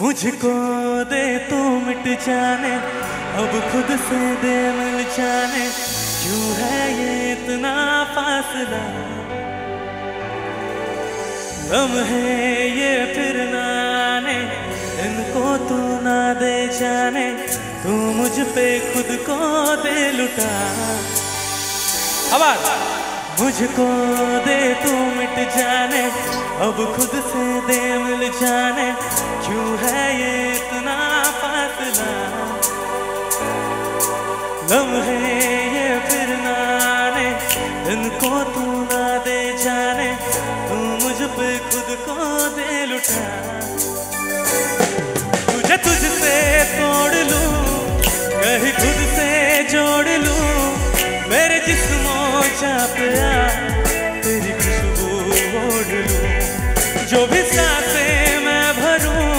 मुझको दे तू मिट जाने, अब खुद से दे मिल जाने, क्यों है ये इतना फासला, लम्हे ये फिर ना आने, इनको तू ना दे जाने, तू मुझ पे खुद को दे लुटा। आवाज मुझको दे तू मिट जाने, अब खुद से दे मिल जाने, क्यों है ये इतना फासला, लम्हे ये फिर ना आने, इनको तू ना दे जाने, तू मुझ पे खुद को दे लुटा। तुझे तुझसे तोड़ लूं, कहीं खुद से जोड़ लूं, मेरे जिस्मों चापया तेरी खुशबू ओढ़ लूं, जो भी सांसें मैं भरूं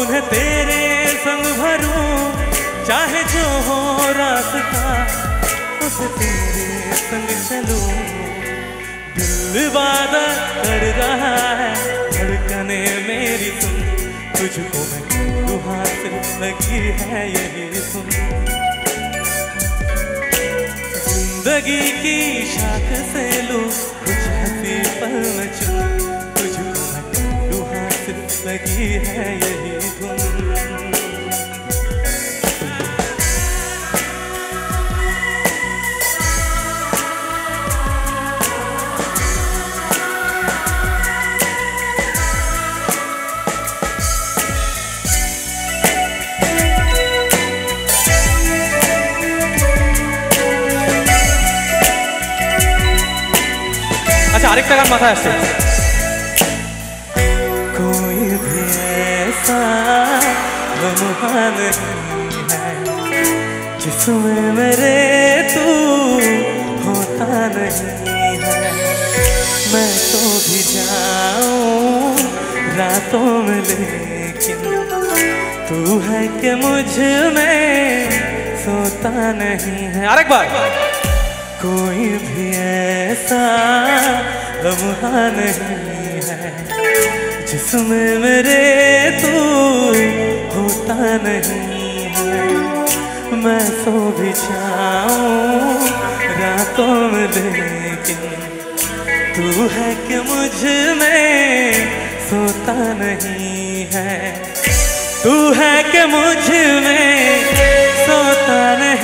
उन्हें तेरे संग भरूं, चाहे जो हो रास्ता उसे तेरे संग चलूं। दिल वादा कर रहा है धड़कने मेरी सुन, तुझको मैं दुआ से लगी है यही सुन, जिंदगी की शाख से लो कुछ हंसी पल में चुन, तुझको मैं दुआ सिर्फ लगी है यही धुन। माथा से कोई भी ऐसा लम्हा नहीं है जिसमें मेरे तू होता नहीं है, मैं तो भी जाऊं रातों में लेकिन तू है कि मुझ में सोता नहीं है। और एक बार कोई भी ऐसा लम्हा नहीं है जिसमें मेरे तू होता नहीं है, मैं सो भी जाऊं रातों में लेकिन तू है कि मुझ में सोता नहीं है, तू है कि मुझ में सोता नहीं।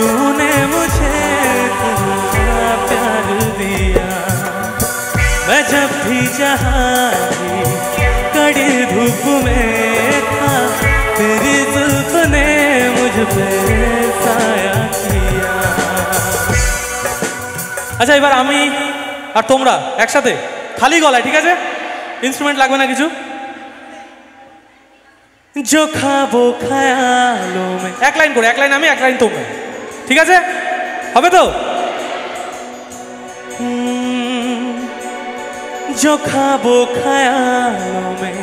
तूने मुझे इतना प्यार दिया, मैं जब भी जहाँ की कड़ी धूप में था, तेरी जुल्फ ने मुझ पे साया किया। अच्छा एबार आमी और तुमरा एकसाथे खाली गलाय ठीक है, इंस्ट्रूमेंट लागबे ना किछु। जो खाबो ख्यालों में एक लाइन करे, एक लाइन आमी एक लाइन तुम, ठीक है हमें तो। जो खाबो ख्यालों में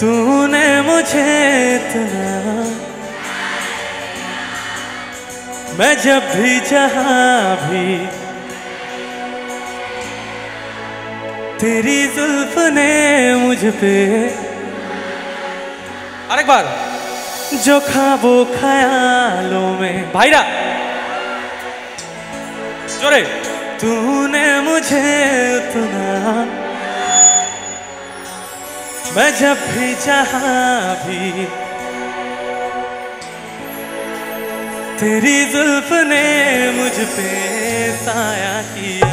तूने मुझे इतना, मैं जब भी जहाँ भी तेरी जुल्फ ने मुझ पे। और एक बार जो खाबो ख्यालों में भाईरा जोरे, तूने मुझे इतना, मैं जब भी जहाँ भी तेरी जुल्फ ने मुझ पे साया किया।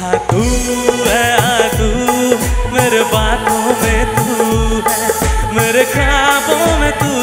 हाँ तू है, हाँ तू मेरे बातों में, तू है मेरे ख्वाबों में, तू